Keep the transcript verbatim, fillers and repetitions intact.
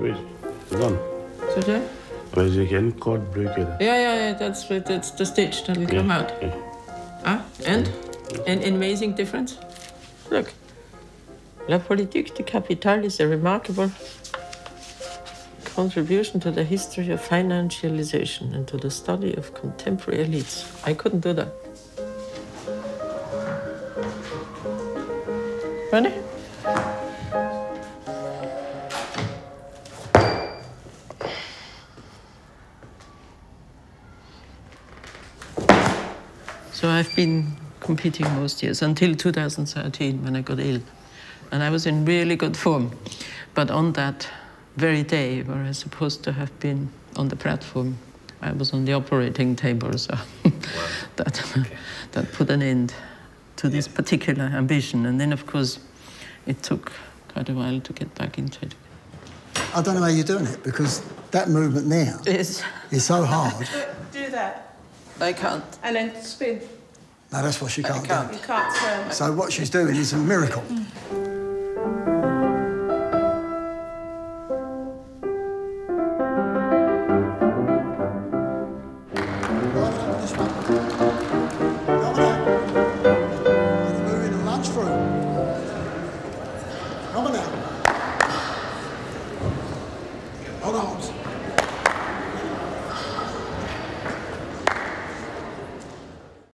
wait, wait. Hold on. So there? Because you can cut break it. Yeah, yeah, yeah. That's that's the stitch that will yeah. come out. Yeah. Ah, and yeah. an amazing difference. Look, La Politique du Capital is a remarkable contribution to the history of financialization and to the study of contemporary elites. I couldn't do that. Ready? So I've been competing most years until two thousand thirteen when I got ill. And I was in really good form. But on that very day where I was supposed to have been on the platform, I was on the operating table, so wow. that, okay. that put an end to this particular ambition. And then, of course, it took quite a while to get back into it. I don't know how you're doing it, because that movement now is so hard. Do, do that. I can't. And then spin. No, that's what she can't, can't do. You can't turn. So what she's doing is a miracle. Mm.